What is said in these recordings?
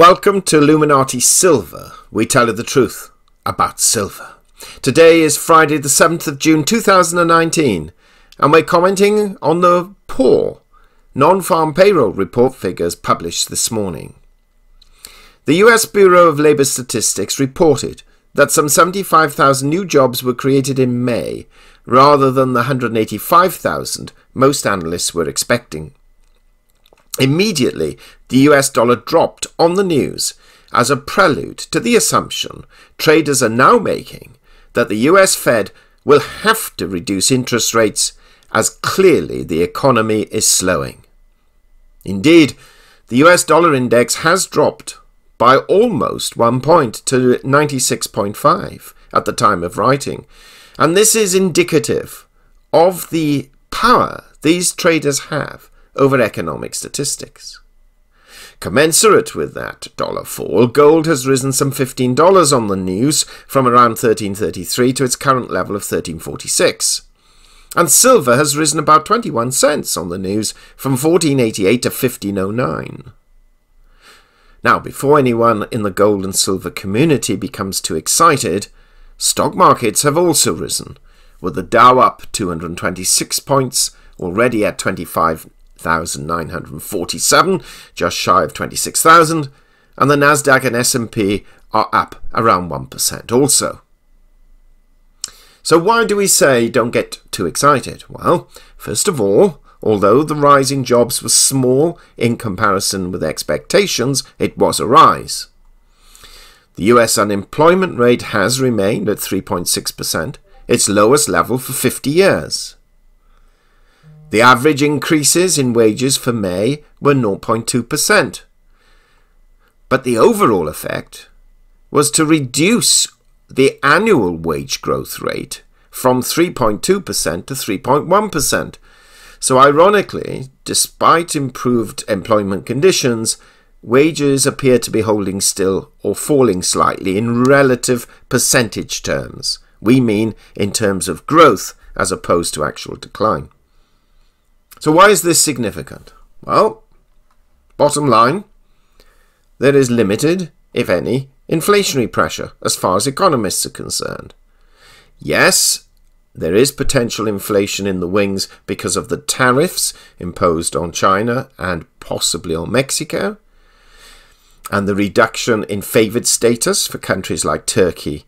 Welcome to Illuminati Silver. We tell you the truth about silver. Today is Friday the 7th of June 2019 and we're commenting on the poor non-farm payroll report figures published this morning. The US Bureau of Labor Statistics reported that some 75,000 new jobs were created in May rather than the 185,000 most analysts were expecting. Immediately, the US dollar dropped on the news as a prelude to the assumption traders are now making that the US Fed will have to reduce interest rates as clearly the economy is slowing. Indeed, the US dollar index has dropped by almost 1 point to 96.5 at the time of writing, and this is indicative of the power these traders have over economic statistics. Commensurate with that dollar fall, gold has risen some $15 on the news from around $13.33 to its current level of $13.46. And silver has risen about 21 cents on the news from $14.88 to $15.09. Now, before anyone in the gold and silver community becomes too excited, stock markets have also risen, with the Dow up 226 points, already at 25,947, just shy of 26,000, and the Nasdaq and S&P are up around 1% also. So why do we say don't get too excited? Well, first of all, although the rise in jobs was small in comparison with expectations, it was a rise. The US unemployment rate has remained at 3.6%, its lowest level for 50 years. The average increases in wages for May were 0.2%, but the overall effect was to reduce the annual wage growth rate from 3.2% to 3.1%. So ironically, despite improved employment conditions, wages appear to be holding still or falling slightly in relative percentage terms. We mean in terms of growth as opposed to actual decline. So why is this significant? Well, bottom line, there is limited, if any, inflationary pressure as far as economists are concerned. Yes, there is potential inflation in the wings because of the tariffs imposed on China and possibly on Mexico, and the reduction in favoured status for countries like Turkey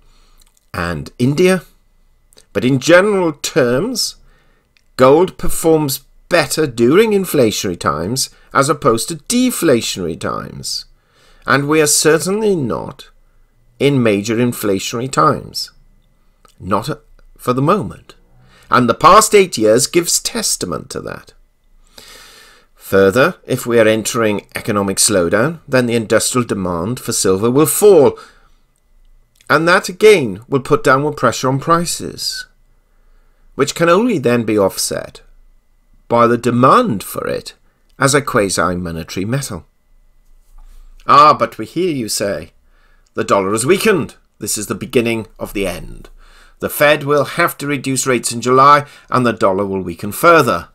and India. But in general terms, gold performs better during inflationary times as opposed to deflationary times, and we are certainly not in major inflationary times, not for the moment, and the past 8 years gives testament to that. Further, if we are entering economic slowdown, then the industrial demand for silver will fall, and that again will put downward pressure on prices, which can only then be offset by the demand for it as a quasi-monetary metal. Ah, but we hear you say, the dollar has weakened. This is the beginning of the end. The Fed will have to reduce rates in July and the dollar will weaken further.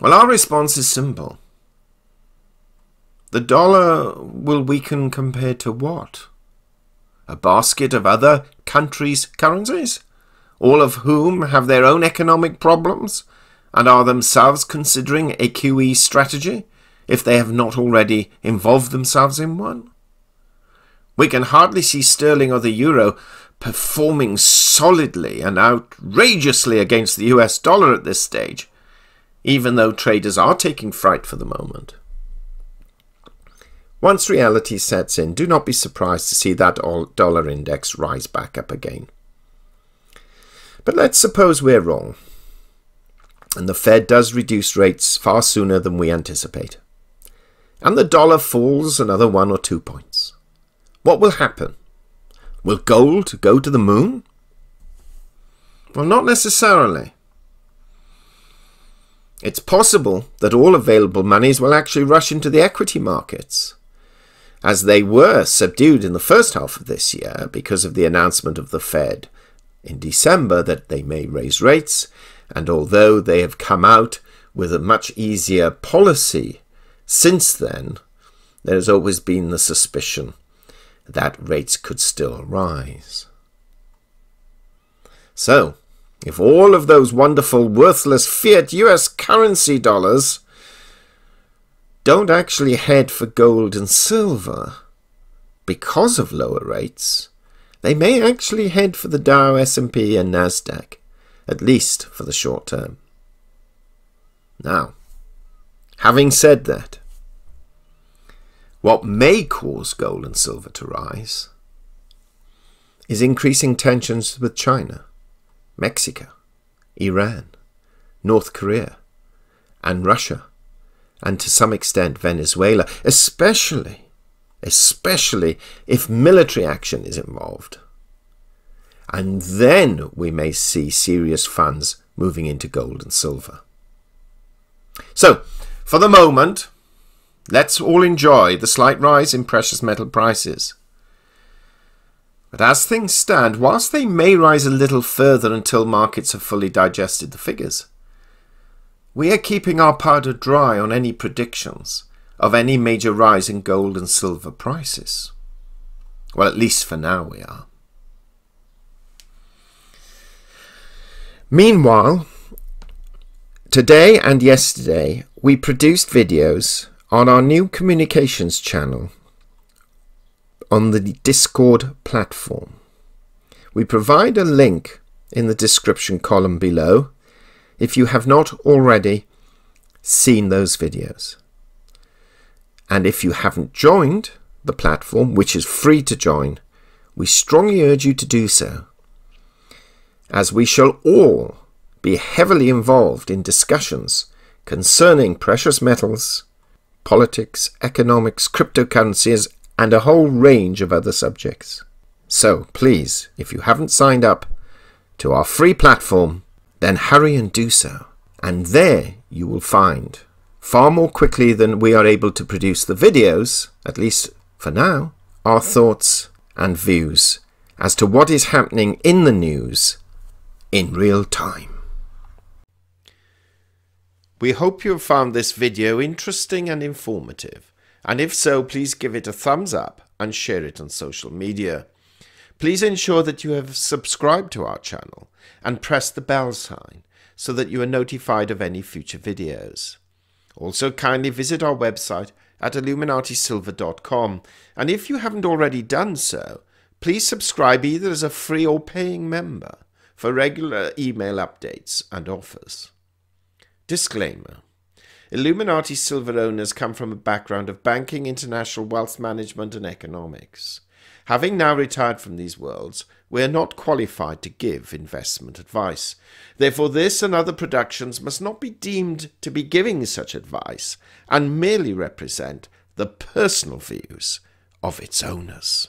Well, our response is simple. The dollar will weaken compared to what? A basket of other countries' currencies, all of whom have their own economic problems and are themselves considering a QE strategy, if they have not already involved themselves in one? We can hardly see sterling or the euro performing solidly and outrageously against the US dollar at this stage, even though traders are taking fright for the moment. Once reality sets in, do not be surprised to see that dollar index rise back up again. But let's suppose we're wrong, and the Fed does reduce rates far sooner than we anticipate, and the dollar falls another 1 or 2 points. What will happen? Will gold go to the moon? Well, not necessarily. It's possible that all available monies will actually rush into the equity markets, as they were subdued in the first half of this year because of the announcement of the Fed in December that they may raise rates. And although they have come out with a much easier policy since then, there has always been the suspicion that rates could still rise. So, if all of those wonderful, worthless fiat US currency dollars don't actually head for gold and silver because of lower rates, they may actually head for the Dow, S&P and Nasdaq, at least for the short term. Now, having said that, what may cause gold and silver to rise is increasing tensions with China, Mexico, Iran, North Korea, and Russia, and to some extent Venezuela, especially if military action is involved. And then we may see serious funds moving into gold and silver. So, for the moment, let's all enjoy the slight rise in precious metal prices. But as things stand, whilst they may rise a little further until markets have fully digested the figures, we are keeping our powder dry on any predictions of any major rise in gold and silver prices. Well, at least for now we are. Meanwhile, today and yesterday, we produced videos on our new communications channel on the Discord platform. We provide a link in the description column below if you have not already seen those videos. And if you haven't joined the platform, which is free to join, we strongly urge you to do so, as we shall all be heavily involved in discussions concerning precious metals, politics, economics, cryptocurrencies, and a whole range of other subjects. So please, if you haven't signed up to our free platform, then hurry and do so. And there you will find, far more quickly than we are able to produce the videos, at least for now, our thoughts and views as to what is happening in the news in real time. We hope you have found this video interesting and informative, and if so, please give it a thumbs up and share it on social media. Please ensure that you have subscribed to our channel and press the bell sign so that you are notified of any future videos. Also, kindly visit our website at illuminatisilver.com, and if you haven't already done so, please subscribe either as a free or paying member for regular email updates and offers. Disclaimer. Illuminati Silver owners come from a background of banking, international wealth management and economics. Having now retired from these worlds, we are not qualified to give investment advice. Therefore, this and other productions must not be deemed to be giving such advice and merely represent the personal views of its owners.